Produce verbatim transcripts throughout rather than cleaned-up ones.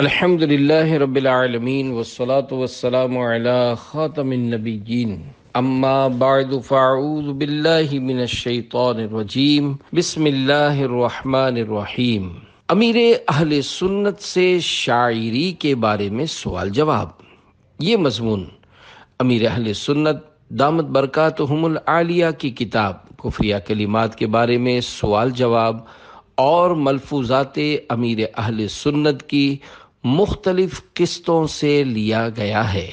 अल्हम्दुलिल्लाहि रब्बिल आलमीन वस्सलातु वस्सलामु अला खातमिन नबिय्यीन अम्मा बा'द फअऊज़ु बिल्लाहि मिनश शैतानिर रजीम बिस्मिल्लाहिर रहमानिर रहीम। अमीर अहले सुन्नत से शायरी के बारे में सवाल जवाब। ये मजमून अमीर अहले सुन्नत दामत बरकातहुमुल आलिया की किताब कुफ्रिया कलिमात के बारे में सवाल जवाब और मलफूजात अमीर अहले सुन्नत की मुख्तलिफ किस्तों से लिया गया है।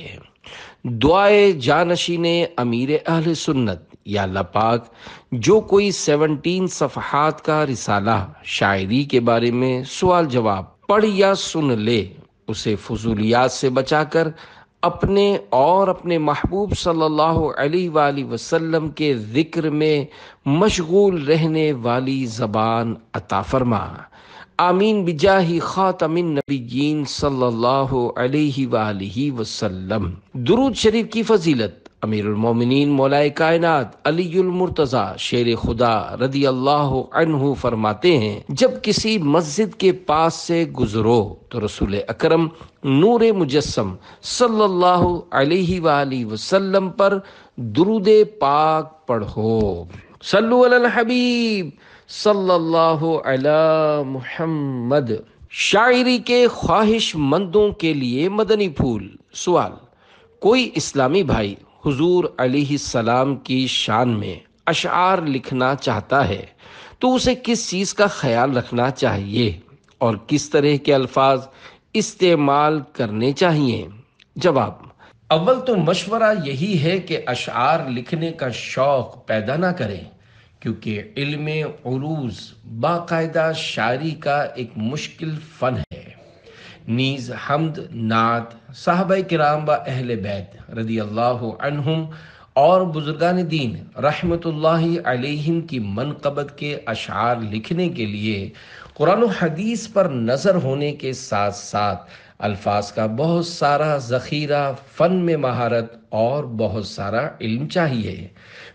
दुआए जानशीने अमीर अहले सुन्नत। या अल्लाह पाक, जो कोई सत्रह सफहात का रिसाला शायरी के बारे में सवाल जवाब पढ़ या सुन ले, उसे फजूलियात से बचाकर अपने और अपने महबूब सल्लल्लाहु अलैहि वसल्लम के जिक्र में मशगूल रहने वाली ज़बान अता फरमा। आमीन बिजाही खातमिन नबीयीन सल्लल्लाहु अलैहि वालिही वसल्लम। दुरूद शरीफ की फजीलत अमीरुल मोमिनीन मौलाए कायनात अलीयुल मुर्तज़ा शेर खुदा रदियल्लाहु अन्हु फरमाते हैं, जब किसी मस्जिद के पास से गुजरो तो रसूल अकरम नूर मुजस्सम सल्लल्लाहु अलैहि वाली वसल्लम पर दुरूद पाक पढ़ो। सल्लु अलल हबीब सल्लल्लाहु अला मुहम्मद। शायरी के ख्वाहिशमंदों के लिए मदनी फूल। सवाल, कोई इस्लामी भाई हुजूर अलैहि सलाम की शान में अशआर लिखना चाहता है तो उसे किस चीज़ का ख्याल रखना चाहिए और किस तरह के अल्फाज इस्तेमाल करने चाहिए? जवाब, अव्वल तो मशवरा यही है कि अशआर लिखने का शौक़ पैदा ना करें, क्योंकि इल्मे उरूज बाकायदा शायरी का एक मुश्किल फ़न है। नीज़ हमद नात साहबाए किराम व अहले बैत रदियल्लाहु अन्हुम और बुजुर्गान दीन रहमतुल्लाहि अलैहिम की मनक़बत के अशआर लिखने के लिए कुरान और हदीस पर नज़र होने के साथ साथ अल्फाज का बहुत सारा ज़ख़ीरा, फ़न में महारत और बहुत सारा इल्म चाहिए।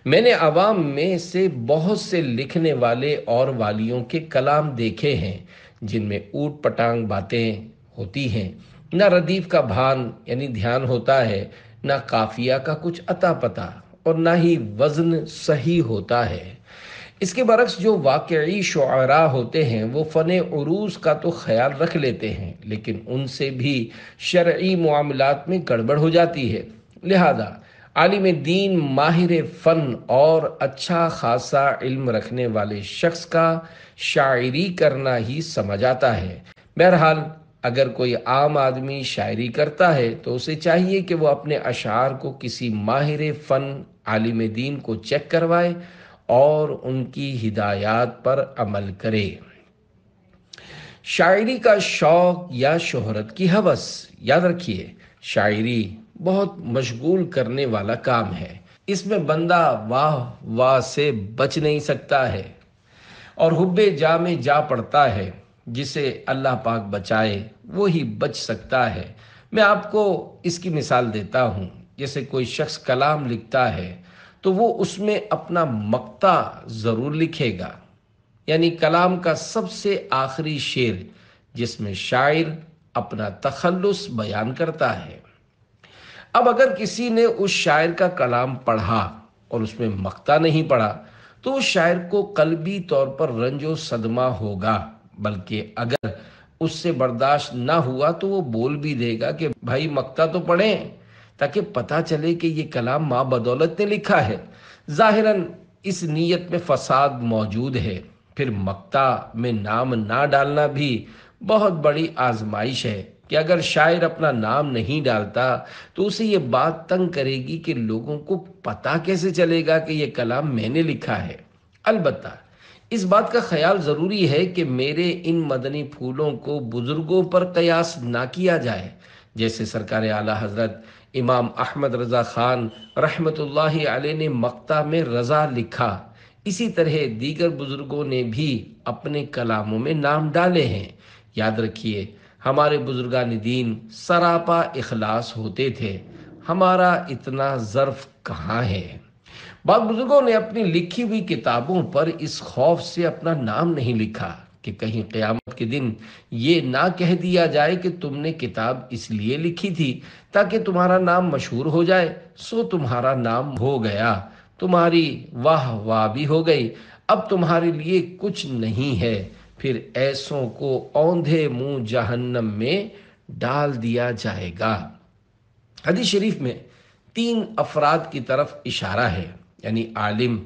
मैंने आवाम में से बहुत से लिखने वाले और वालियों के कलाम देखे हैं जिनमें ऊट पटांग बातें होती हैं, ना रदीफ का भान यानी ध्यान होता है, ना काफिया का कुछ अता पता और ना ही वज़न सही होता है। इसके बरक्स जो वाक़ई शुअरा होते हैं वो फ़न उरूज का तो ख्याल रख लेते हैं, लेकिन उनसे भी शरई मुआमलात में गड़बड़ हो जाती है। लिहाजा आलिम दीन, माहिर फ़न और अच्छा खासा इल्म रखने वाले शख्स का शायरी करना ही समझ आता है। बहरहाल, अगर कोई आम आदमी शायरी करता है तो उसे चाहिए कि वह अपने अशार को किसी माहिर फ़न आलिम दीन को चेक करवाए और उनकी हिदायत पर अमल करे। शायरी का शौक़ या शोहरत की हवस। याद रखिए, शायरी बहुत मशगूल करने वाला काम है। इसमें बंदा वाह वाह से बच नहीं सकता है और हुब्बे जा में जा पड़ता है। जिसे अल्लाह पाक बचाए वो ही बच सकता है। मैं आपको इसकी मिसाल देता हूँ, जैसे कोई शख्स कलाम लिखता है तो वो उसमें अपना मक्ता ज़रूर लिखेगा, यानी कलाम का सबसे आखिरी शेर जिसमें शायर अपना तखल्लुस बयान करता है। अब अगर किसी ने उस शायर का कलाम पढ़ा और उसमें मक्ता नहीं पढ़ा तो उस शायर को कल्बी तौर पर रंजो सदमा होगा, बल्कि अगर उससे बर्दाश्त ना हुआ तो वो बोल भी देगा कि भाई मक्ता तो पढ़ें ताकि पता चले कि ये कलाम माँ बदौलत ने लिखा है। ज़ाहिरन इस नीयत में फसाद मौजूद है। फिर मक्ता में नाम ना डालना भी बहुत बड़ी आजमाइश है कि अगर शायर अपना नाम नहीं डालता तो उसे ये बात तंग करेगी कि लोगों को पता कैसे चलेगा कि ये कलाम मैंने लिखा है। अलबत्ता इस बात का ख्याल ज़रूरी है कि मेरे इन मदनी फूलों को बुज़ुर्गों पर कयास ना किया जाए, जैसे सरकार आला हज़रत इमाम अहमद रज़ा ख़ान रहमतुल्लाहि अलैह ने मक्ता में रज़ा लिखा। इसी तरह दीगर बुज़ुर्गों ने भी अपने कलामों में नाम डाले हैं। याद रखिए, हमारे बुज़ुर्गान दीन सरापा इखलास होते थे। हमारा इतना ज़र्फ़ कहाँ है? बाद बुजुर्गों ने अपनी लिखी हुई किताबों पर इस खौफ से अपना नाम नहीं लिखा कि कहीं क़यामत के दिन ये ना कह दिया जाए कि तुमने किताब इसलिए लिखी थी ताकि तुम्हारा नाम मशहूर हो जाए, सो तुम्हारा नाम हो गया, तुम्हारी वाह वाह भी हो गई, अब तुम्हारे लिए कुछ नहीं है। फिर ऐसों को औंधे मुंह जहन्नम में डाल दिया जाएगा। हदीस शरीफ में तीन अफराद की तरफ इशारा है, यानी आलिम,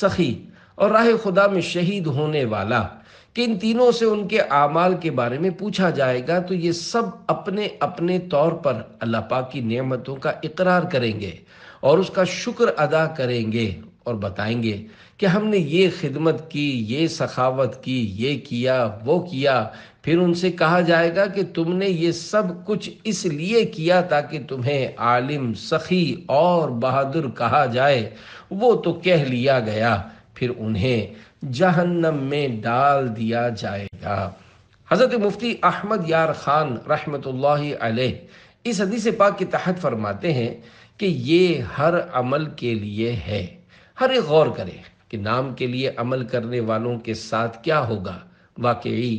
सखी और राह खुदा में शहीद होने वाला, कि इन तीनों से उनके आमाल के बारे में पूछा जाएगा। तो ये सब अपने अपने तौर पर अल्लाह पाक की नेमतों का इकरार करेंगे और उसका शुक्र अदा करेंगे और बताएंगे कि हमने ये खिदमत की, ये सखावत की, ये किया, वो किया। फिर उनसे कहा जाएगा कि तुमने ये सब कुछ इसलिए किया ताकि तुम्हें आलिम, सखी और बहादुर कहा जाए, वो तो कह लिया गया। फिर उन्हें जहन्नम में डाल दिया जाएगा। हज़रत मुफ्ती अहमद यार खान रहमतुल्लाही अलैह इस हदीस पाक के तहत फरमाते हैं कि ये हर अमल के लिए है। हर एक गौर करे कि नाम के लिए अमल करने वालों के साथ क्या होगा। वाकई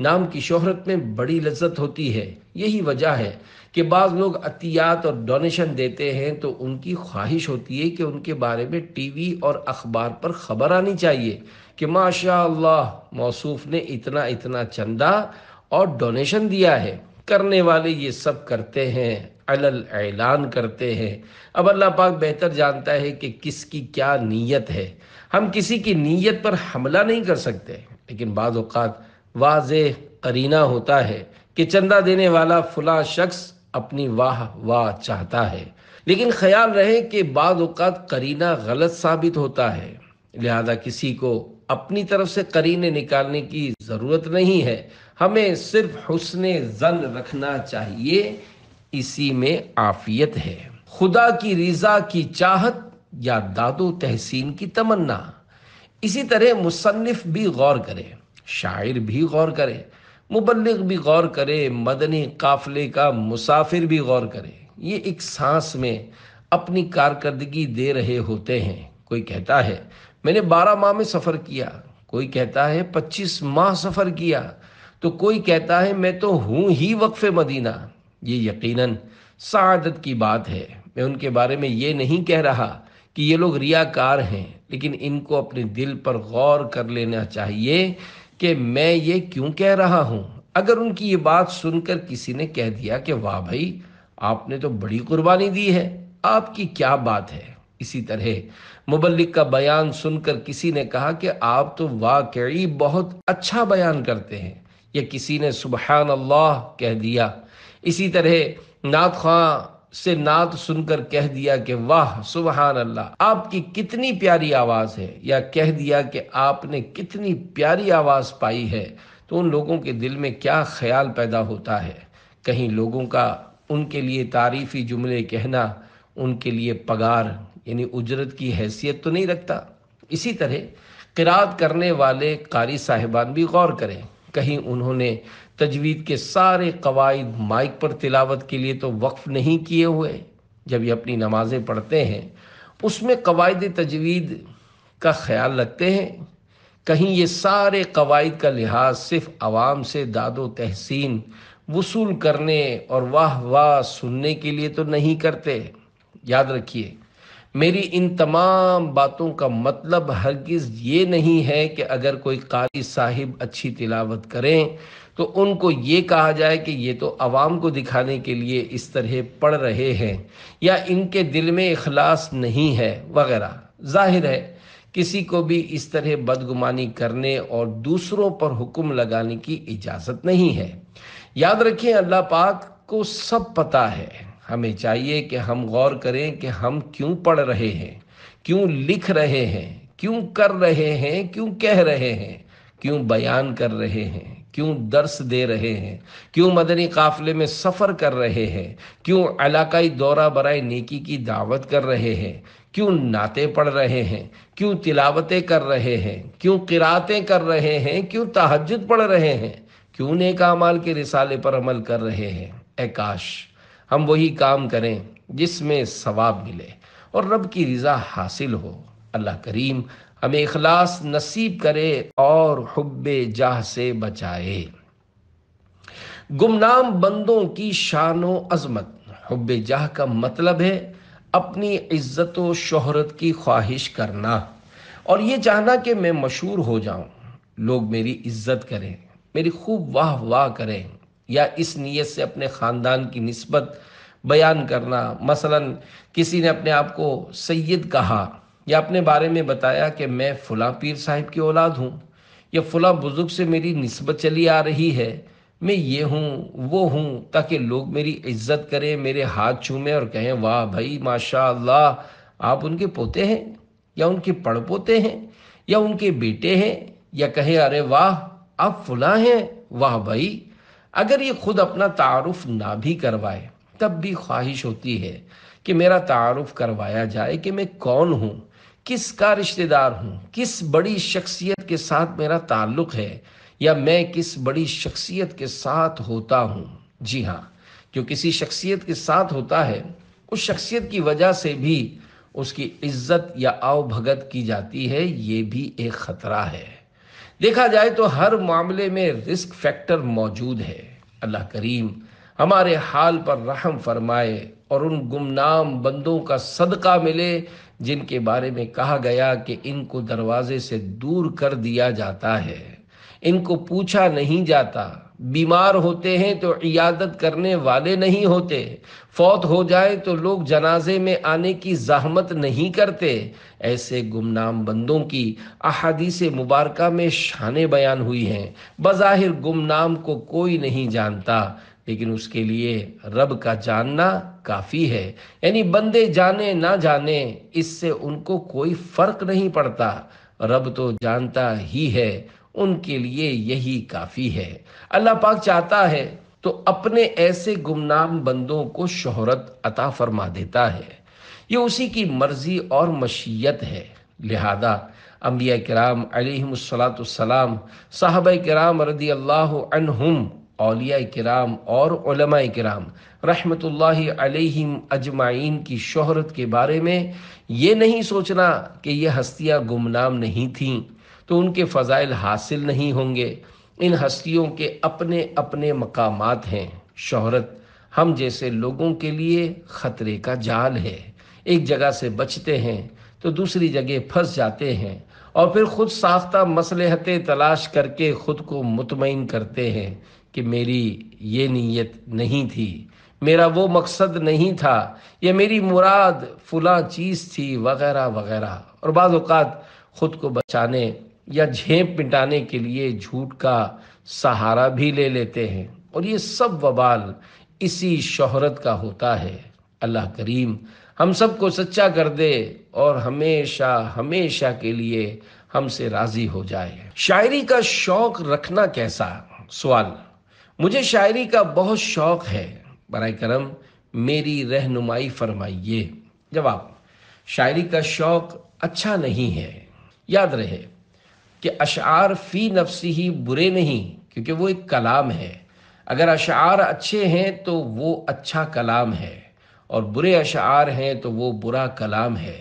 नाम की शोहरत में बड़ी लज्जत होती है। यही वजह है कि बाज़ लोग अतियात और डोनेशन देते हैं तो उनकी ख्वाहिश होती है कि उनके बारे में टीवी और अखबार पर ख़बर आनी चाहिए कि माशाअल्लाह मौसूफ ने इतना इतना चंदा और डोनेशन दिया है। करने वाले ये सब करते हैं, अलल ऐलान करते हैं। अब अल्लाह पाक बेहतर जानता है कि किसकी क्या नीयत है। हम किसी की नीयत पर हमला नहीं कर सकते, लेकिन बाज़ औक़ात वाज़ेह करीना होता है कि चंदा देने वाला फला शख्स अपनी वाह वाह चाहता है, लेकिन ख्याल रहे कि बाज़ औक़ात करीना गलत साबित होता है। लिहाजा किसी को अपनी तरफ से करीने निकालने की ज़रूरत नहीं है। हमें सिर्फ हुस्ने ज़न रखना चाहिए, इसी में आफियत है। खुदा की रिज़ा की चाहत या दादो तहसीन की तमन्ना। इसी तरह मुसन्निफ़ भी गौर करे, शायर भी गौर करे, मुबल्लिग भी गौर करे, मदनी काफले का मुसाफिर भी गौर करे। ये एक सांस में अपनी कारकर्दगी दे रहे होते हैं। कोई कहता है मैंने बारह माह में सफ़र किया, कोई कहता है पच्चीस माह सफ़र किया, तो कोई कहता है मैं तो हूँ ही वक्फ़े मदीना। ये यकीनन सआदत की बात है। मैं उनके बारे में ये नहीं कह रहा कि ये लोग रियाकार हैं, लेकिन इनको अपने दिल पर गौर कर लेना चाहिए कि मैं ये क्यों कह रहा हूँ। अगर उनकी ये बात सुनकर किसी ने कह दिया कि वाह भाई आपने तो बड़ी कुर्बानी दी है, आपकी क्या बात है। इसी तरह मुबल्लिग का बयान सुनकर किसी ने कहा कि आप तो वाकई बहुत अच्छा बयान करते हैं, या किसी ने सुबहान अल्लाह कह दिया। इसी तरह नात खां से नात सुनकर कह दिया कि वाह सुबहान अल्लाह आपकी कितनी प्यारी आवाज़ है, या कह दिया कि आपने कितनी प्यारी आवाज़ पाई है। तो उन लोगों के दिल में क्या ख्याल पैदा होता है। कहीं लोगों का उनके लिए तारीफ़ी जुमले कहना उनके लिए पगार यानी उजरत की हैसियत तो नहीं रखता। इसी तरह क़िराअत करने वाले कारी साहिबान भी गौर करें, कहीं उन्होंने तजवीद के सारे कवायद माइक पर तिलावत के लिए तो वक्फ़ नहीं किए हुए। जब ये अपनी नमाज़ें पढ़ते हैं उसमें कवायद तजवीद का ख्याल रखते हैं, कहीं ये सारे कवायद का लिहाज सिर्फ आवाम से दादो तहसीन वसूल करने और वाह वाह सुनने के लिए तो नहीं करते। याद रखिए मेरी इन तमाम बातों का मतलब हरगिज़ ये नहीं है कि अगर कोई कारी साहिब अच्छी तिलावत करें तो उनको ये कहा जाए कि ये तो आवाम को दिखाने के लिए इस तरह पढ़ रहे हैं, या इनके दिल में इखलास नहीं है वगैरह। जाहिर है किसी को भी इस तरह बदगुमानी करने और दूसरों पर हुक्म लगाने की इजाज़त नहीं है। याद रखें अल्लाह पाक को सब पता है। हमें चाहिए कि हम गौर करें कि हम क्यों पढ़ रहे हैं, क्यों लिख रहे हैं, क्यों कर रहे हैं, क्यों कह रहे हैं, क्यों बयान कर रहे हैं, क्यों दर्स दे रहे हैं, क्यों मदनी काफ़िले में सफ़र कर रहे हैं, क्यों इलाकाई दौरा बराए नेकी की दावत कर रहे हैं, क्यों नाते पढ़ रहे हैं, क्यों तिलावतें कर रहे हैं, क्यों क़िराअतें कर रहे हैं, क्यों तहज्जुद पढ़ रहे हैं, क्यों नेक अमाल के रिसाले पर अमल कर रहे हैं। ऐ काश हम वही काम करें जिसमें सवाब मिले और रब की रज़ा हासिल हो। अल्लाह करीम हमें इखलास नसीब करे और हुब्बे जाह से बचाए। गुमनाम बंदों की शान व अजमत। हुब्बे जाह का मतलब है अपनी इज्जत व शोहरत की ख्वाहिश करना और ये चाहना कि मैं मशहूर हो जाऊँ, लोग मेरी इज्जत करें, मेरी खूब वाह वाह करें, या इस नीयत से अपने ख़ानदान की निस्बत बयान करना। मसलन किसी ने अपने आप को सैयद कहा या अपने बारे में बताया कि मैं फ़लाँ पीर साहिब की औलाद हूँ या फ़लाँ बुज़ुर्ग से मेरी निस्बत चली आ रही है, मैं ये हूँ वो हूँ, ताकि लोग मेरी इज्जत करें, मेरे हाथ चूमें और कहें वाह भाई माशाअल्लाह आप उनके पोते हैं या उनके पड़पोते हैं या उनके बेटे हैं, या कहें अरे वाह आप फ़लाँ हैं वाह भाई। अगर ये खुद अपना तारुफ ना भी करवाए तब भी ख्वाहिश होती है कि मेरा तारुफ करवाया जाए कि मैं कौन हूँ, किसका रिश्तेदार हूँ, किस बड़ी शख्सियत के साथ मेरा ताल्लुक़ है या मैं किस बड़ी शख्सियत के साथ होता हूँ। जी हाँ, जो किसी शख्सियत के साथ होता है उस शख्सियत की वजह से भी उसकी इज्जत या आवभगत की जाती है, ये भी एक ख़तरा है। देखा जाए तो हर मामले में रिस्क फैक्टर मौजूद है। अल्लाह करीम हमारे हाल पर रहम फरमाए और उन गुमनाम बंदों का सदका मिले जिनके बारे में कहा गया कि इनको दरवाजे से दूर कर दिया जाता है, इनको पूछा नहीं जाता, बीमार होते हैं तो इयादत करने वाले नहीं होते, फौत हो जाए तो लोग जनाजे में आने की ज़हमत नहीं करते। ऐसे गुमनाम बंदों की अहादीस मुबारक में शाने बयान हुई हैं। बज़ाहिर गुमनाम को कोई नहीं जानता लेकिन उसके लिए रब का जानना काफ़ी है, यानी बंदे जाने ना जाने इससे उनको कोई फ़र्क नहीं पड़ता, रब तो जानता ही है, उनके लिए यही काफ़ी है। अल्लाह पाक चाहता है तो अपने ऐसे गुमनाम बंदों को शोहरत अता फरमा देता है, ये उसी की मर्ज़ी और मशीयत है। लिहाजा अम्बिया किराम अलैहिमुस्सलातु वस्सलाम, साहबाए किराम रदी अल्लाहु अन्हुम, औलिया किराम और उलमाए किराम रहमतुल्लाहि अलैहिम अजमाइन की शोहरत के बारे में ये नहीं सोचना कि ये हस्तियाँ गुमनाम नहीं थीं तो उनके फ़ज़ाइल हासिल नहीं होंगे। इन हस्तियों के अपने अपने मकामात हैं। शोहरत हम जैसे लोगों के लिए ख़तरे का जाल है, एक जगह से बचते हैं तो दूसरी जगह फंस जाते हैं और फिर खुद साख्ता मसलहतें तलाश करके ख़ुद को मुतमईन करते हैं कि मेरी ये नीयत नहीं थी, मेरा वो मकसद नहीं था, या मेरी मुराद फ़लाँ चीज़ थी वगैरह वगैरह, और बाज़ औक़ात ख़ुद को बचाने या झेप मिटाने के लिए झूठ का सहारा भी ले लेते हैं और ये सब वबाल इसी शोहरत का होता है। अल्लाह करीम हम सब को सच्चा कर दे और हमेशा हमेशा के लिए हमसे राज़ी हो जाए। शायरी का शौक़ रखना कैसा? सवाल। मुझे शायरी का बहुत शौक़ है, बराए करम मेरी रहनुमाई फरमाइए। जवाब, शायरी का शौक़ अच्छा नहीं है। याद रहे कि अशार फ़ी नफ्सी ही बुरे नहीं क्योंकि वो एक कलाम है। अगर अशार अच्छे हैं तो वो अच्छा कलाम है और बुरे अशार हैं तो वो बुरा कलाम है।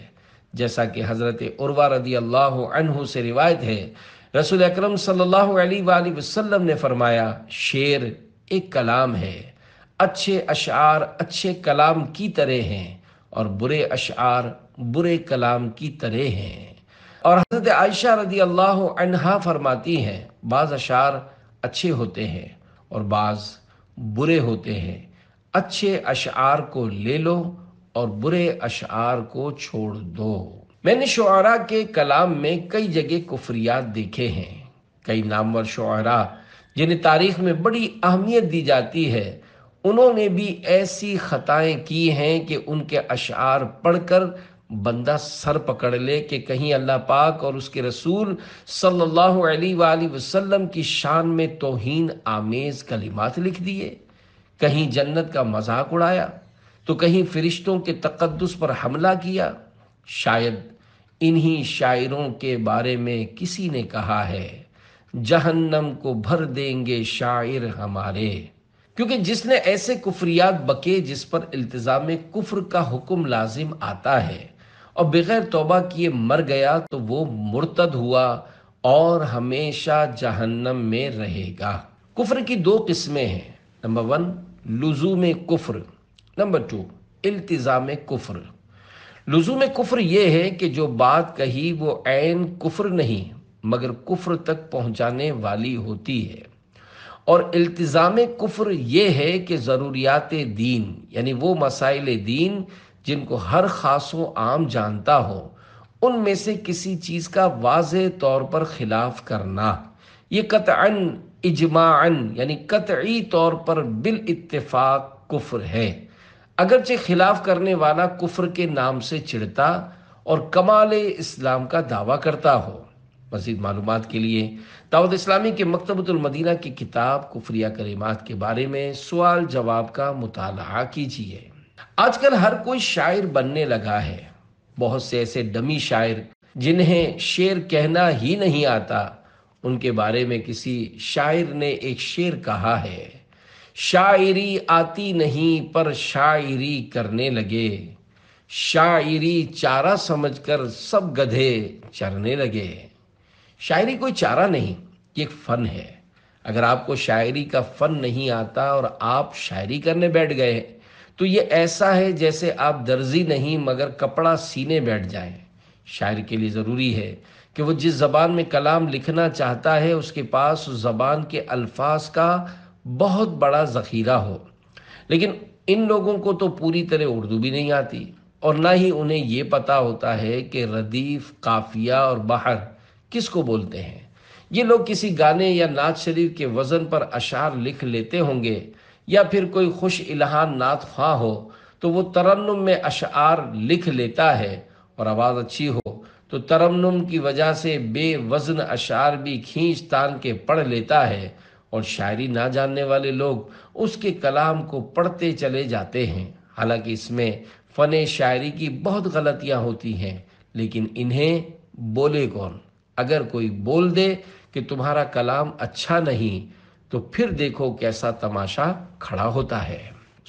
जैसा कि हज़रत उर्वा रदी अल्लाह अन्हु से रिवायत है, रसूल अकरम सल्लल्लाहु अलैहि वसल्लम ने फरमाया शेर एक कलाम है, अच्छे अशार अच्छे कलाम की तरह हैं और बुरे अशार बुरे कलाम की तरह हैं। और हज़रत आयशा रदी अल्लाहु अन्हा फरमाती हैं बाज़ अशार अच्छे होते हैं और बाज़ बुरे होते हैं, अच्छे अशार को ले लो और बुरे अशार को छोड़ दो। मैंने शुआरा के कलाम में कई जगह कुफरियात देखे हैं। कई नामवर शुआरा जिन्हें तारीख़ में बड़ी अहमियत दी जाती है उन्होंने भी ऐसी ख़ताएँ की हैं कि उनके अशार पढ़कर बंदा सर पकड़ ले कि कहीं अल्लाह पाक और उसके रसूल सल्लल्लाहु अलैहि वसल्लम की शान में तौहीन आमेज़ कलिमात लिख दिए, कहीं जन्नत का मजाक उड़ाया तो कहीं फ़रिश्तों के तक़द्दुस पर हमला किया। शायद इन्हीं शायरों के बारे में किसी ने कहा है जहन्नम को भर देंगे शायर हमारे, क्योंकि जिसने ऐसे कुफरियात बके जिस पर इल्तिज़ाम कुफ्र का हुक्म लाजिम आता है और बगैर तौबा किए मर गया तो वो मुर्तद हुआ और हमेशा जहन्नम में रहेगा। कुफ्र की दो किस्में हैं, नंबर वन लुजूम कुफ्र, नंबर टू इल्तिजाम कुफ्र। लुजूम कुफ्र ये है कि जो बात कही वो ऐन कुफ्र नहीं मगर कुफ्र तक पहुँचाने वाली होती है, और इल्तिजाम कुफ्र ये है कि ज़रूरियात दीन यानी वो मसाइल दीन जिनको हर खासो आम जानता हो उनमें से किसी चीज़ का वाज़े तौर पर खिलाफ करना, ये कतअन इजमाअन यानी कतई तौर पर बिल इत्तिफाक कुफ्र है, अगरचे खिलाफ करने वाला कुफ्र के नाम से चिढ़ता और कमाल इस्लाम का दावा करता हो। मज़ीद मालूमात के लिए दावत इस्लामी के मक्तबतुल मदीना की किताब कुफ्रिया कलिमात के बारे में सवाल जवाब का मुताला कीजिए। आजकल हर कोई शायर बनने लगा है, बहुत से ऐसे डमी शायर जिन्हें शेर कहना ही नहीं आता, उनके बारे में किसी शायर ने एक शेर कहा है, शायरी आती नहीं पर शायरी करने लगे, शायरी चारा समझकर सब गधे चरने लगे। शायरी कोई चारा नहीं, ये एक फ़न है। अगर आपको शायरी का फ़न नहीं आता और आप शायरी करने बैठ गए तो ये ऐसा है जैसे आप दर्जी नहीं मगर कपड़ा सीने बैठ जाएं। शायर के लिए ज़रूरी है कि वो जिस ज़बान में कलाम लिखना चाहता है उसके पास उस ज़बान के अल्फाज का बहुत बड़ा ज़ख़ीरा हो, लेकिन इन लोगों को तो पूरी तरह उर्दू भी नहीं आती और ना ही उन्हें ये पता होता है कि रदीफ़, काफिया और बहर किसको बोलते हैं। ये लोग किसी गाने या नात शरीफ के वज़न पर अशार लिख लेते होंगे या फिर कोई खुश इल्हान नात ख्वां हो तो वो तरन्नुम में अशार लिख लेता है, और आवाज़ अच्छी हो तो तरन्नुम की वजह से बेवज़न अशार भी खींच तान के पढ़ लेता है, और शायरी ना जानने वाले लोग उसके कलाम को पढ़ते चले जाते हैं। हालांकि इसमें फ़न शायरी की बहुत गलतियाँ होती हैं, लेकिन इन्हें बोले कौन। अगर कोई बोल दे कि तुम्हारा कलाम अच्छा नहीं तो फिर देखो कैसा तमाशा खड़ा होता है।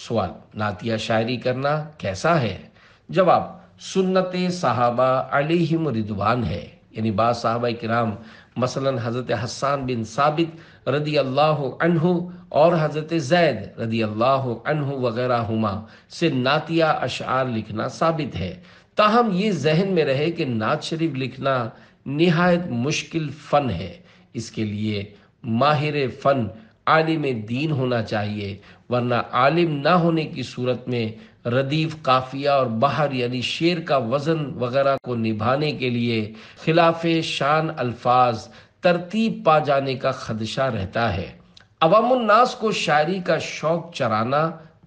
सवाल, नातिया शायरी करना कैसा है? जवाब, सुन्नते सहाबा अलैहिम रिदवान है, यानी बास सहाबा किराम मसलन हज़रत हसन बिन साबित रदी अल्लाह अन्हु और हज़रत जैद रदी अल्लाह अन्हु वगैरह हुमा से नातिया अशार लिखना साबित है। ताहम ये जहन में रहे कि नात शरीफ लिखना निहायत मुश्किल फ़न है, इसके लिए माहिर फ़न आलिम दीन होना चाहिए, वरना आलिम ना होने की सूरत में रदीफ़, काफिया और बहर यानी शेर का वज़न वगैरह को निभाने के लिए खिलाफ शान अल्फाज तरतीब पा जाने का खदशा रहता है। अवामुन नास को शायरी का शौक़ चराना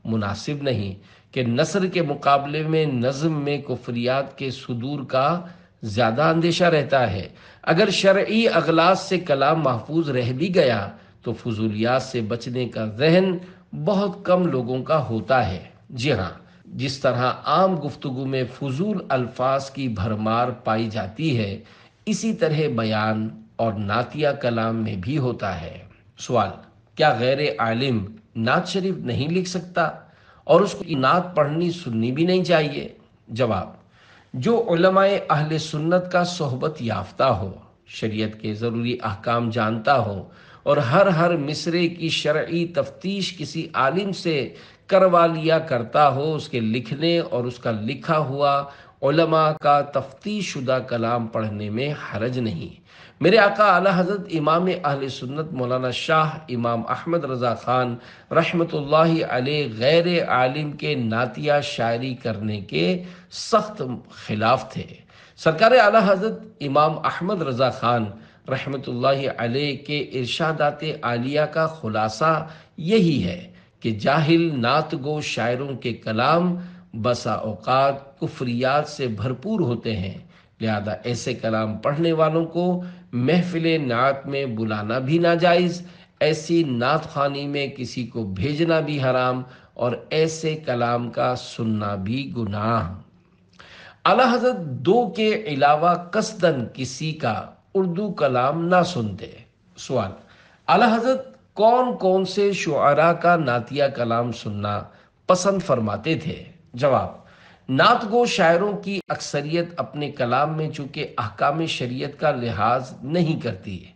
मुनासिब नहीं कि नसर के मुकाबले में नज़म में कुफ्रियात के सुदूर का ज़्यादा अंदेशा रहता है। अगर शरई अगलास से कलाम महफूज रह भी गया तो फजूलियात से बचने का जहन बहुत कम लोगों का होता है। जी हाँ, जिस तरह आम गुफ्तगू में फजूल अल्फाज की भरमार पाई जाती है इसी तरह बयान और नातिया कलाम में भी होता है। सवाल, क्या गैर आलिम नात शरीफ नहीं लिख सकता और उसकी नात पढ़नी सुननी भी नहीं चाहिए? जवाब, जो उलमाए अहले सुन्नत का सोहबत याफ्ता हो, शरीयत के ज़रूरी अहकाम जानता हो और हर हर मिसरे की शरई तफ्तीश किसी आलिम से करवा लिया करता हो, उसके लिखने और उसका लिखा हुआ उलमा का तफ्तीश शुदा कलाम पढ़ने में हरज नहीं। मेरे आका आला हज़रत इमाम अहले सुन्नत मौलाना शाह इमाम अहमद रज़ा ख़ान रहमतुल्लाही अलैह गैर आलिम के नातिया शायरी करने के सख्त खिलाफ थे। सरकार आला हज़रत इमाम अहमद रज़ा ख़ान रहमतुल्लाही अलैह के इरशादात आलिया का खुलासा यही है कि जाहिल नातगो शायरों के कलाम बसा औकात कुफ्रियात से भरपूर होते हैं, लिहाजा ऐसे कलाम पढ़ने वालों को महफिल नात में बुलाना भी नाजायज़, ऐसी नात खानी में किसी को भेजना भी हराम और ऐसे कलाम का सुनना भी गुनाह। आला हज़रत दो के अलावा कसदन किसी का उर्दू कलाम ना सुनते। सवाल, आला हज़रत कौन कौन से शुआरा का नातिया कलाम सुनना पसंद फरमाते थे? जवाब, नातगो शायरों की अक्सरियत अपने कलाम में चूँकि अहकाम शरीयत का लिहाज नहीं करती है,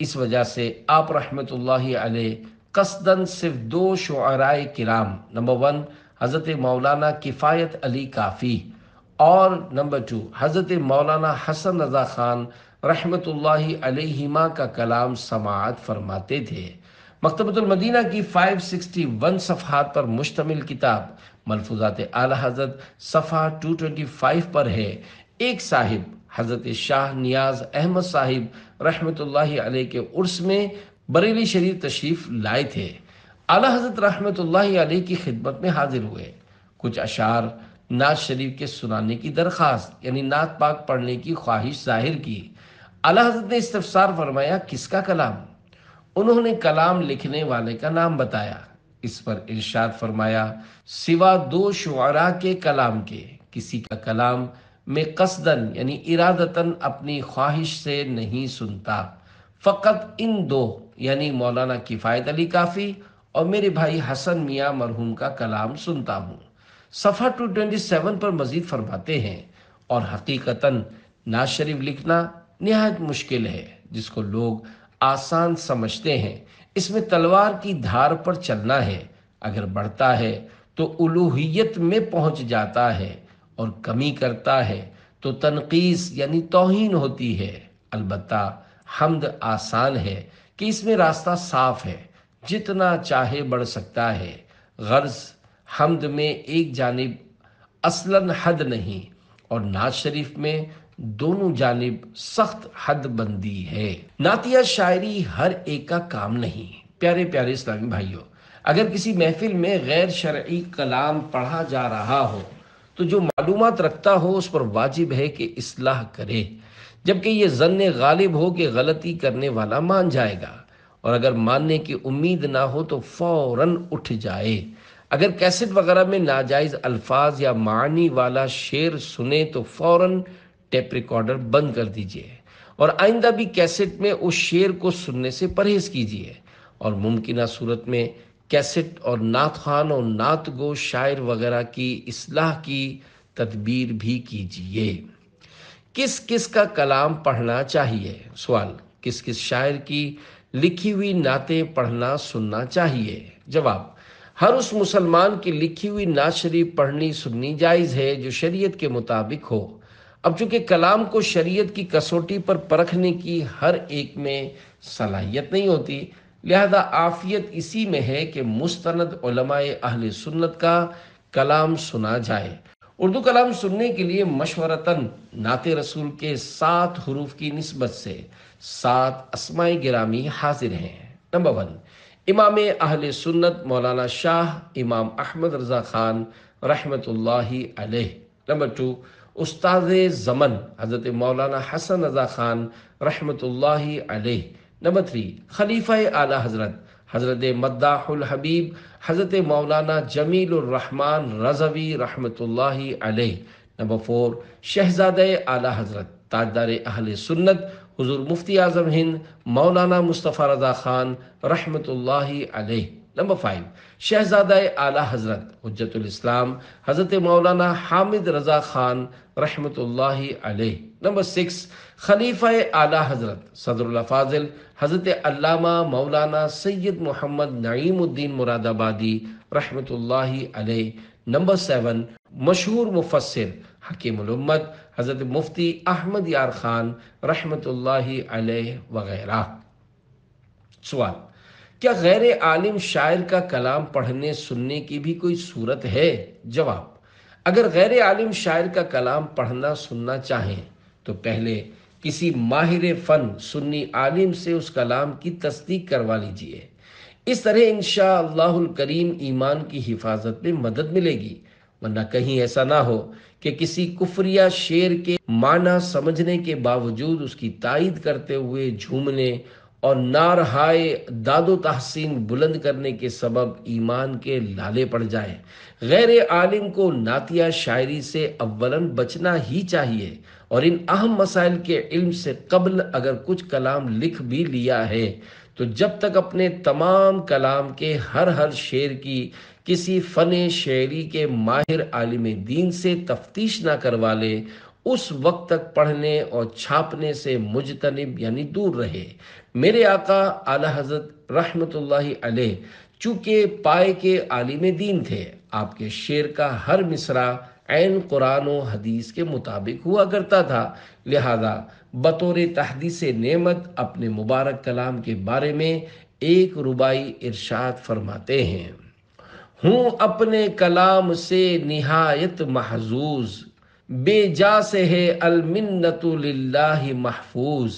इस वजह से आप रहमतुल्लाही अलैह कसदन सिर्फ दो शुअराए किराम, नंबर वन हज़रत मौलाना किफ़ायत अली काफ़ी और नंबर टू हज़रत मौलाना हसन रज़ा ख़ान रहमतुल्लाही अलैहिमा का कलाम समाअत फरमाते थे। मक्तबतुल मदीना की पाँच सौ इकसठ सफ़हात पर मुश्तमिल किताब मलफूज़ात आला हज़रत सफ़ा दो सौ पच्चीस पर है। एक साहिब हज़रत शाह नियाज़ अहमद साहिब रहमतुल्लाही अलैह के उर्स में बरेली शरीफ तशरीफ़ लाए थे, आला हज़रत रहमतुल्लाही अलैह की खिदमत में हाजिर हुए। कुछ अशार नात शरीफ के सुनाने की दरख्वास्त यानी नात पाक पढ़ने की ख्वाहिश जाहिर की। आला हज़रत ने इस्तफसार फरमाया किसका कलाम, उन्होंने कलाम लिखने वाले का नाम बताया। इस पर इरशाद फरमाया सिवा दो शुअरा के कलाम के किसी का कलाम मैं कसदन यानी इरादतन अपनी ख्वाहिश से नहीं सुनता, फ़कत इन दो यानी मौलाना किफ़ायत अली काफ़ी और मेरे भाई हसन मियाँ मरहूम का कलाम सुनता हूँ। सफ़ा दो सौ सत्ताईस पर मजीद फरमाते हैं और हकीकतन नात शरीफ लिखना नहायत मुश्किल है जिसको लोग आसान समझते हैं, इसमें तलवार की धार पर चलना है, अगर बढ़ता है तो उलूहियत में पहुंच जाता है और कमी करता है तो तनकीस यानी तौहीन होती है। अलबत्ता हमद आसान है कि इसमें रास्ता साफ है, जितना चाहे बढ़ सकता है। गर्ज हमद में एक जानिब असलन हद नहीं और नात शरीफ में दोनों जानिब सख्त हद बंदी है। नातिया शायरी हर एक का काम नहीं। प्यारे प्यारे इस्लामी भाइयों, अगर किसी महफिल में गैर शरई कलाम पढ़ा जा रहा हो तो जो मालूमात रखता हो उस पर वाजिब है कि इस्लाह करे, जबकि ये ज़न्ने गालिब हो कि गलती करने वाला मान जाएगा और अगर मानने की उम्मीद ना हो तो फौरन उठ जाए। अगर कैसेट वगैरह में नाजायज़ अल्फाज या मानी वाला शेर सुने तो फौरन टेप रिकॉर्डर बंद कर दीजिए और आइंदा भी कैसेट में उस शेर को सुनने से परहेज कीजिए और मुमकिना सूरत में कैसेट और नात खान और नात गो शायर वगैरह की इस्लाह की तदबीर भी कीजिए। किस किस का कलाम पढ़ना चाहिए? सवाल, किस किस शायर की लिखी हुई नातें पढ़ना सुनना चाहिए? जवाब, हर उस मुसलमान की लिखी हुई नात शरीफ पढ़नी सुननी जायज़ है जो शरीयत के मुताबिक हो। अब चूंकि कलाम को शरीयत की कसौटी पर परखने की हर एक में सलाहियत नहीं होती, लिहाजा आफियत इसी में है कि मुस्तनद उलमाए अहले सुन्नत का कलाम सुना जाए। उर्दू कलाम सुनने के लिए मशवरतन नाते रसूल के सात हुरूफ की निस्बत से सात अस्माए गिरामी हाजिर हैं। नंबर वन, इमाम अहले सुन्नत मौलाना शाह इमाम अहमद रज़ा खान रहमतुल्लाही अलैह। नंबर टू, उस्ताद-ए ज़मन हज़रत मौलाना हसन रज़ा ख़ान रहमतुल्लाही अलैह। नंबर थ्री, खलीफा आला हज़रत हज़रत मद्दाहुल हबीब हज़रत मौलाना जमीलुर रहमान रज़वी रहमतुल्लाही अलैह। नंबर फोर, शहज़ादे आला हज़रत ताजदार अहले सुन्नत हुज़ूर मुफ्ती आज़म हिंद मौलाना मुस्तफ़ा रज़ा ख़ान रहमतुल्लाही अलैह। नंबर फाइव, शहजादा आला हज़रत हुज्जतुल इस्लाम हज़रत मौलाना हामिद रज़ा ख़ान रहमतुल्लाही अलैह। नंबर सिक्स, खलीफा आला हज़रत सदरुल फ़ाज़िल हज़रत अल्लामा मौलाना सैयद मुहम्मद नईम उद-दीन मुरादाबादी रहमतुल्लाही अलैह। नंबर सेवन, मशहूर मुफस्सिर हकीमुल उम्मत हज़रत मुफ्ती अहमद यार खान रहमतुल्लाही अलैह वगैरह। सवाल, क्या गैर आलिम शायर का कलाम पढ़ने सुनने की भी कोई सूरत है? जवाब, अगर गैर आलिम शायर का कलाम पढ़ना सुनना चाहें तो पहले किसी माहिर फ़न सुन्नी आलिम से उस कलाम की तस्दीक करवा लीजिए। इस तरह इंशा अल्लाहुल करीम ईमान की हिफाजत में मदद मिलेगी, वरना कहीं ऐसा ना हो कि किसी कुफरिया शेर के माना समझने के बावजूद उसकी तायीद करते हुए झूमने और नारहाय दादो तहसीन बुलंद करने के सबब ईमान के लाले पड़ जाए। गैर आलिम को नातिया शायरी से अव्वलन बचना ही चाहिए और इन अहम मसाइल के इल्म से कबल अगर कुछ कलाम लिख भी लिया है तो जब तक अपने तमाम कलाम के हर हर शेर की किसी फ़न शायरी के माहिर आलिम दीन से तफ्तीश ना करवा ले, उस वक्त तक पढ़ने और छापने से मुजतनिब यानी दूर रहे। मेरे आका आला हज़रत रहमतुल्लाही अलैह चूँकि पाए के आलिम दीन थे, आपके शेर का हर मिसरा ऐन कुरान और हदीस के मुताबिक हुआ करता था। लिहाजा बतौर तहदीस नेमत अपने मुबारक कलाम के बारे में एक रुबाई इरशाद फरमाते हैं। हूँ अपने कलाम से निहायत महजूज़, बेजा से है अलमिन्नतु लिल्लाहि महफूज।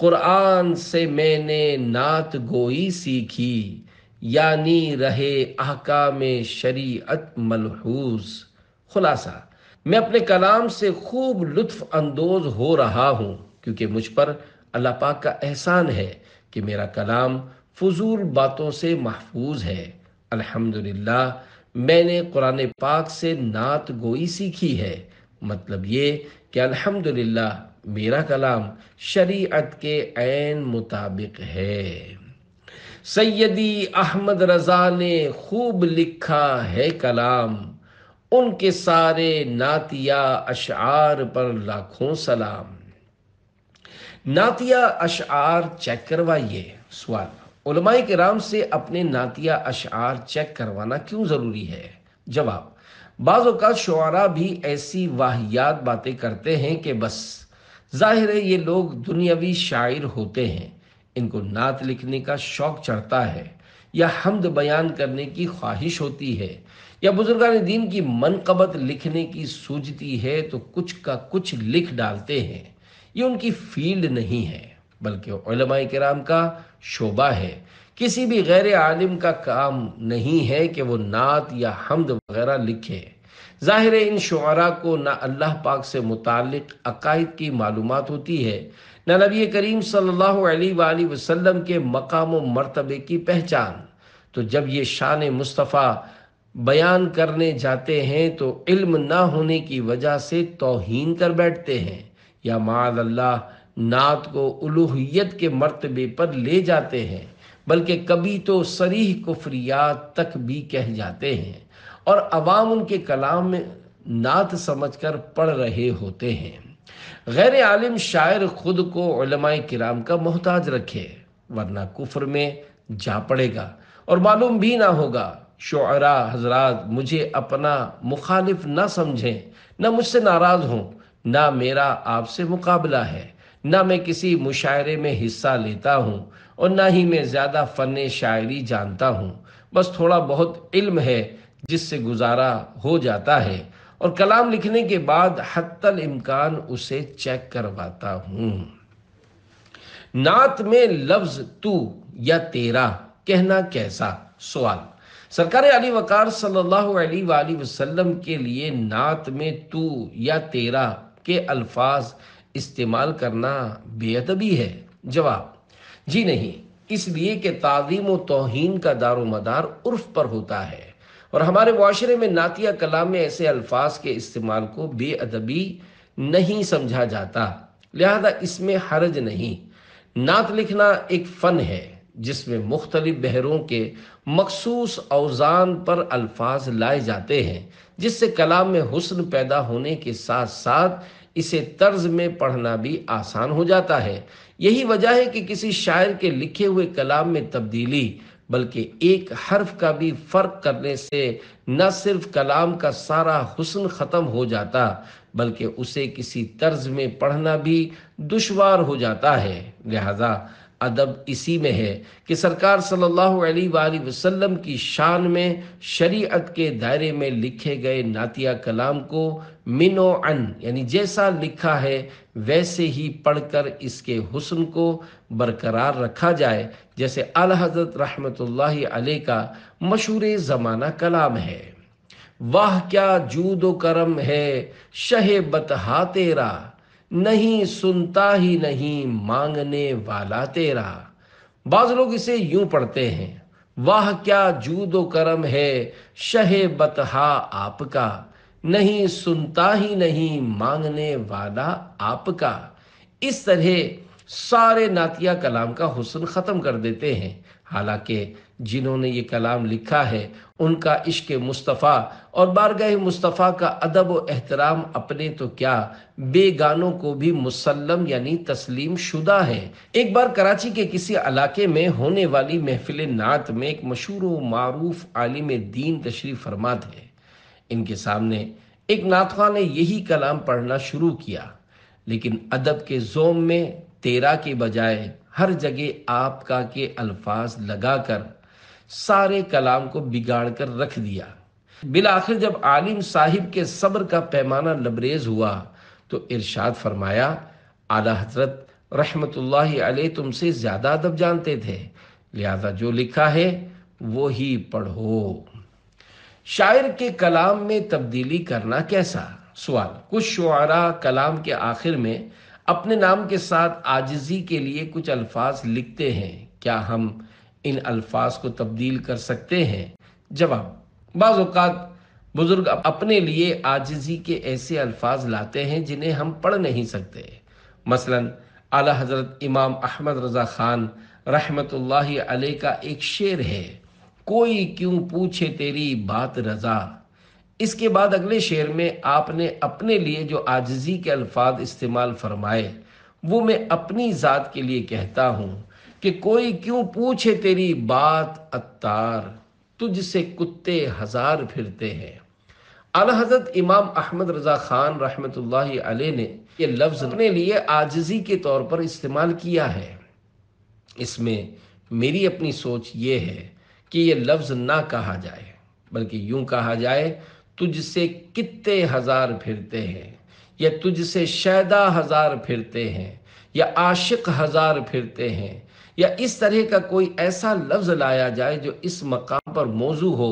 कुरान से मैंने नात गोई सीखी, यानी रहे अहकाम शरीयत मलहूज। खुलासा, मैं अपने कलाम से खूब लुत्फ अंदोज हो रहा हूँ क्योंकि मुझ पर अल्लाह पाक का एहसान है कि मेरा कलाम फजूल बातों से महफूज है। अल्हम्दुलिल्लाह, मैंने कुरान पाक से नात गोई सीखी है। मतलब ये कि अल्हम्दुलिल्लाह मेरा कलाम शरीयत के ऐन मुताबिक है। सैयदी अहमद रज़ा ने खूब लिखा है कलाम, उनके सारे नातिया अशार पर लाखों सलाम। नातिया अशार चेक करवाइए। सवाल, उलमाए किराम से अपने नातिया अशार चेक करवाना क्यों ज़रूरी है? जवाब, बाज़ औक़ात शुआरा भी ऐसी वाहियात बातें करते हैं कि बस ज़ाहिर है ये लोग दुनियावी शायर होते हैं, इनको नात लिखने का शौक़ चढ़ता है या हमद बयान करने की ख्वाहिश होती है या बुजुर्गान दीन की मनक़बत लिखने की सूझती है, तो कुछ का कुछ लिख डालते हैं। ये उनकी फील्ड नहीं है बल्कि उलमाए किराम का शोबा है। किसी भी गैर आलिम का काम नहीं है कि वो नात या हमद वगैरह लिखे। ज़ाहिर है इन शुअरा को ना अल्लाह पाक से मुतालिक अकायद की मालूमात होती है, ना नबी करीम सल्लल्लाहु अलैहि वसल्लम के मकाम व मर्तबे की पहचान। तो जब ये शान मुस्तफ़ा बयान करने जाते हैं तो इल्म ना होने की वजह से तौहीन कर बैठते हैं या माअल्लाह नात को उलूहियत के मर्तबे पर ले जाते हैं, बल्कि कभी तो सरीह कुफ्रियात तक भी कह जाते हैं और अवाम उनके कलाम में नात समझकर पढ़ रहे होते हैं। गैर आलिम शायर खुद को उलमाए किराम का मोहताज रखे, वरना कुफ्र में जा पड़ेगा और मालूम भी ना होगा। शुअरा हजरात मुझे अपना मुखालिफ ना समझें, ना मुझसे नाराज़ हों, ना मेरा आपसे मुकाबला है, ना मैं किसी मुशायरे में हिस्सा लेता हूँ और ना ही मैं ज़्यादा फ़न शायरी जानता हूँ। बस थोड़ा बहुत इल्म है जिससे गुजारा हो जाता है और कलाम लिखने के बाद हत्तल इम्कान उसे चेक करवाता हूँ। नात में लफ्ज़ तू या तेरा कहना कैसा? सवाल, सरकार अली वकार सल्लल्लाहु अलैहि वसल्लम के लिए नात में तू या तेरा के अल्फाज इस्तेमाल करना बेअदबी है। जवाब, जी नहीं, इसलिए कि ताज़ीम व तौहीन का दारो मदार उर्फ पर होता है और हमारे मुआशरे में नातिया कलाम में ऐसे अल्फाज के इस्तेमाल को बेअदबी नहीं समझा जाता, लिहाजा इसमें हरज नहीं। नात लिखना एक फ़न है जिसमें मुख्तलिफ बहरों के मखसूस अवज़ान पर अल्फाज लाए जाते हैं, जिससे कलाम में हुस्न पैदा होने के साथ साथ इसे तर्ज में पढ़ना भी आसान हो जाता है। यही वजह है कि किसी शायर के लिखे हुए कलाम में तब्दीली बल्कि एक हर्फ का भी फ़र्क करने से न सिर्फ कलाम का सारा हुस्न ख़त्म हो जाता बल्कि उसे किसी तर्ज में पढ़ना भी दुश्वार हो जाता है। लिहाजा अदब इसी में है कि सरकार सल्लल्लाहु अलैहि वसल्लम की शान में शरीयत के दायरे में लिखे गए नातिया कलाम को मिनोअन यानी जैसा लिखा है वैसे ही पढ़कर इसके हुस्न को बरकरार रखा जाए, जैसे आला हज़रत रहमतुल्लाही अलैह का मशहूर ज़माना कलाम है। वाह क्या जूदो करम है शहे बतहा तेरा, नहीं सुनता ही नहीं मांगने वाला तेरा। बाज़ लोग इसे यूं पढ़ते हैं, वाह क्या जूदो करम है शहे बतहा आपका, नहीं सुनता ही नहीं मांगने वाला आपका। इस तरह सारे नातिया कलाम का हुस्न ख़त्म कर देते हैं। हालांकि जिन्होंने ये कलाम लिखा है, उनका इश्क मुस्तफ़ा और बारगाह मुस्तफ़ा का अदब व एहतराम अपने तो क्या बेगानों को भी मुसल्लम यानी तस्लीम शुदा है। एक बार कराची के किसी इलाके में होने वाली महफिल नात में एक मशहूर व मारूफ आलिम दीन तशरीफ़ फरमा थे। इनके सामने एक नातखा ने यही कलाम पढ़ना शुरू किया, लेकिन अदब के जोम में तेरा के बजाय हर जगह आपका के अल्फाज लगाकर सारे कलाम को बिगाड़ कर रख दिया। बिलाखिर जब आलिम साहिब के सब्र का पैमाना लबरेज हुआ तो इरशाद फरमाया, आला हजरत रहमतुल्लाहि अलैह तुमसे ज्यादा अदब जानते थे, लिहाजा जो लिखा है वो ही पढ़ो। शायर के कलाम में तब्दीली करना कैसा? सवाल। कुछ शुआरा कलाम के आखिर में अपने नाम के साथ आजिज़ी के लिए कुछ अल्फाज लिखते हैं, क्या हम इन अल्फाज को तब्दील कर सकते हैं? जवाब, बाज़ औक़ात बुज़ुर्ग अपने लिए आजिज़ी के ऐसे अल्फाज लाते हैं जिन्हें हम पढ़ नहीं सकते। मसलन आला हज़रत इमाम अहमद रज़ा ख़ान रहमतुल्लाहि अलैह का एक शेर है, कोई क्यों पूछे तेरी बात रज़ा। इसके बाद अगले शेर में आपने अपने लिए जो आजिज़ी के अल्फाज इस्तेमाल फरमाए वो मैं अपनी ज़ात के लिए कहता हूँ कि कोई क्यों पूछे तेरी बात अत्तार, तुझसे कुत्ते हज़ार फिरते हैं। आला हज़रत इमाम अहमद रज़ा ख़ान रहमतुल्लाहि अलैह ने ये लफ्ज़ अपने लिए आजिज़ी के तौर पर इस्तेमाल किया है। इसमें मेरी अपनी सोच ये है कि ये लफ्ज़ ना कहा जाए, बल्कि यूं कहा जाए, तुझसे कितने हज़ार फिरते हैं, या तुझसे शैदा हज़ार फिरते हैं, या आशिक हज़ार फिरते हैं, या इस तरह का कोई ऐसा लफ्ज़ लाया जाए जो इस मकाम पर मौजू हो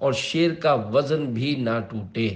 और शेर का वज़न भी ना टूटे।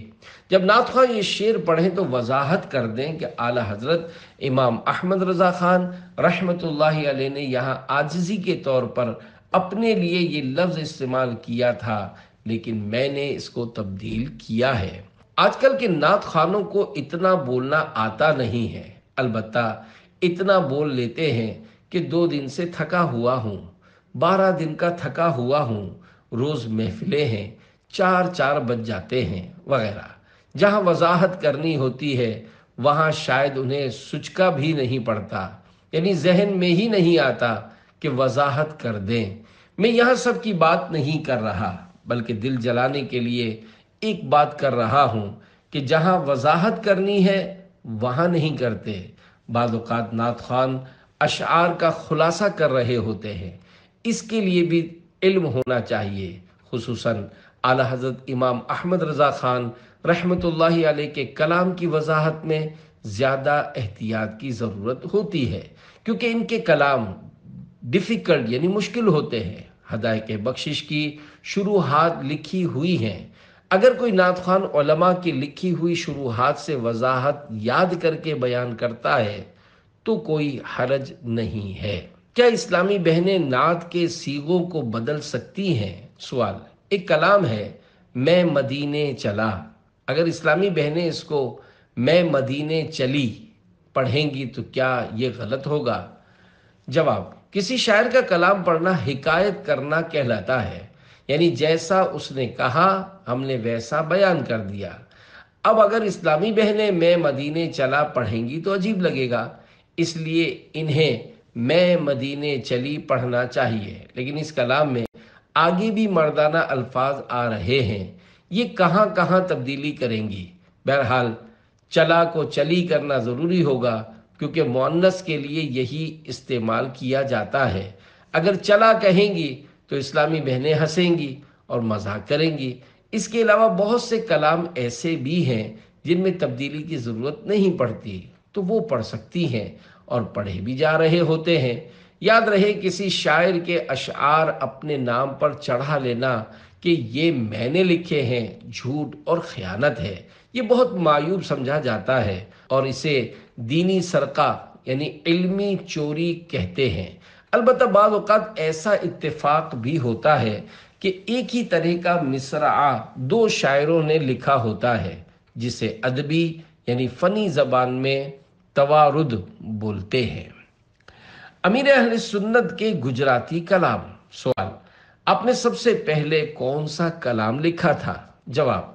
जब नातखा ये शेर पढ़ें तो वजाहत कर दें कि आला हज़रत इमाम अहमद रज़ा ख़ान रहमतुल्लाहि अलैह ने यहाँ आजिज़ी के तौर पर अपने लिए ये लफ्ज़ इस्तेमाल किया था, लेकिन मैंने इसको तब्दील किया है। आजकल के नात खानों को इतना बोलना आता नहीं है, अलबत्ता इतना बोल लेते हैं कि दो दिन से थका हुआ हूँ, बारह दिन का थका हुआ हूँ, रोज़ महफिलें हैं, चार चार बज जाते हैं वगैरह। जहाँ वजाहत करनी होती है वहाँ शायद उन्हें सुचका भी नहीं पड़ता, यानी जहन में ही नहीं आता कि वजाहत कर दें। मैं यहाँ सब की बात नहीं कर रहा, बल्कि दिल जलाने के लिए एक बात कर रहा हूँ कि जहाँ वजाहत करनी है वहाँ नहीं करते। बाद औक़ात नात खान अशार का खुलासा कर रहे होते हैं, इसके लिए भी इल्म होना चाहिए। खुसूसन आला हज़रत इमाम अहमद रज़ा ख़ान रहमतुल्लाहि अलैह के कलाम की वजाहत में ज़्यादा एहतियात की ज़रूरत होती है, क्योंकि इनके कलाम डिफ़िकल्ट यानी मुश्किल होते हैं। हदायक़-ए-बख्शीश की शुरूहात लिखी हुई हैं। अगर कोई नात खान उलमा की लिखी हुई शुरूहात से वजाहत याद करके बयान करता है तो कोई हरज नहीं है। क्या इस्लामी बहनें नात के सीगों को बदल सकती हैं? सवाल। एक कलाम है, मैं मदीने चला। अगर इस्लामी बहनें इसको मैं मदीने चली पढ़ेंगी तो क्या ये गलत होगा? जवाब, किसी शायर का कलाम पढ़ना हिकायत करना कहलाता है, यानी जैसा उसने कहा हमने वैसा बयान कर दिया। अब अगर इस्लामी बहनें मैं मदीने चला पढ़ेंगी तो अजीब लगेगा, इसलिए इन्हें मैं मदीने चली पढ़ना चाहिए। लेकिन इस कलाम में आगे भी मर्दाना अल्फाज आ रहे हैं, ये कहाँ कहाँ तब्दीली करेंगी। बहरहाल चला को चली करना ज़रूरी होगा, क्योंकि मुअन्नस के लिए यही इस्तेमाल किया जाता है। अगर चला कहेंगी तो इस्लामी बहनें हंसेंगी और मजाक करेंगी। इसके अलावा बहुत से कलाम ऐसे भी हैं जिनमें तब्दीली की ज़रूरत नहीं पड़ती, तो वो पढ़ सकती हैं और पढ़े भी जा रहे होते हैं। याद रहे, किसी शायर के अशार अपने नाम पर चढ़ा लेना कि ये मैंने लिखे हैं, झूठ और ख़यानत है। ये बहुत मायूब समझा जाता है और इसे दीनी सरका यानी इल्मी चोरी कहते हैं। अलबत्ता बाज़ औक़ात ऐसा इत्तेफाक भी होता है कि एक ही तरह का मिसरा दो शायरों ने लिखा होता है, जिसे अदबी यानी फ़नी ज़बान में तवारुद बोलते हैं। अमीर अहले सुन्नत के गुजराती कलाम। सवाल, आपने सबसे पहले कौन सा कलाम लिखा था? जवाब,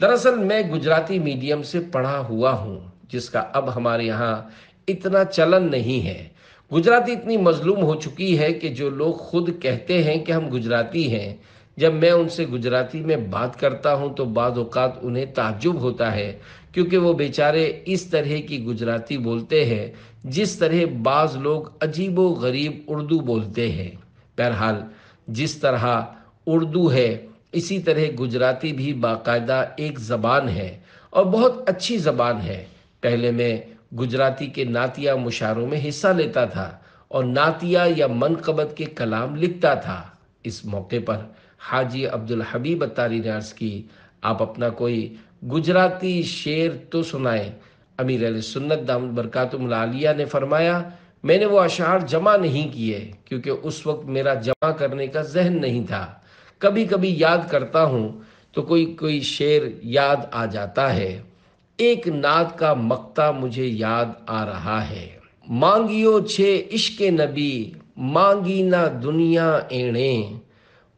दरअसल मैं गुजराती मीडियम से पढ़ा हुआ हूँ, जिसका अब हमारे यहाँ इतना चलन नहीं है। गुजराती इतनी मजलूम हो चुकी है कि जो लोग खुद कहते हैं कि हम गुजराती हैं, जब मैं उनसे गुजराती में बात करता हूं तो बाद औकात उन्हें ताज्जुब होता है, क्योंकि वो बेचारे इस तरह की गुजराती बोलते हैं जिस तरह बाज़ लोग अजीबो गरीब उर्दू बोलते हैं। बहरहाल, जिस तरह उर्दू है इसी तरह गुजराती भी बाकायदा एक ज़बान है और बहुत अच्छी ज़बान है। पहले मैं गुजराती के नातिया मुशारों में हिस्सा लेता था और नातिया या मनकबत के कलाम लिखता था। इस मौके पर हाजी अब्दुल हबीब तारी ने अर्ज़ की, आप अपना कोई गुजराती शेर तो सुनाएं। अमीर अहले सुन्नत दामद बरकातुहुल आलिया ने फरमाया, मैंने वो अशार जमा नहीं किए क्योंकि उस वक्त मेरा जमा करने का जहन नहीं था। कभी कभी याद करता हूँ तो कोई कोई शेर याद आ जाता है। एक नात का मक्ता मुझे याद आ रहा है, मांगियो छे इश्क नबी मांगी ना दुनिया एणे,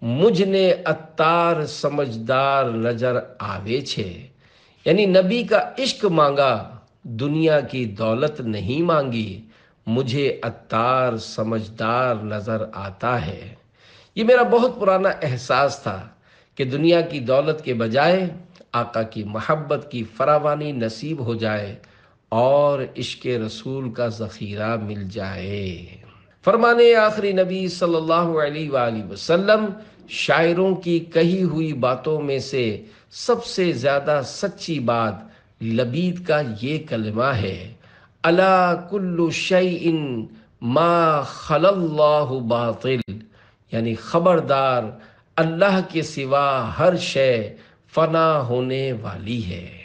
मुझने अत्तार समझदार नजर आवे छे। यानी नबी का इश्क मांगा, दुनिया की दौलत नहीं मांगी, मुझे अत्तार समझदार नजर आता है। ये मेरा बहुत पुराना एहसास था कि दुनिया की दौलत के बजाय आका की मोहब्बत की फरावानी नसीब हो जाए और इश्क रसूल का ज़ख़ीरा मिल जाए। फरमाने आखिरी नबी सल्लल्लाहु अलैहि वसल्लम, शायरों की कही हुई बातों में से सबसे ज़्यादा सच्ची बात लबीद का ये कलमा है, अला कुल्लु शैइन मा खलल्लाहु बातिल, यानी खबरदार, अल्लाह के सिवा हर शय फना होने वाली है।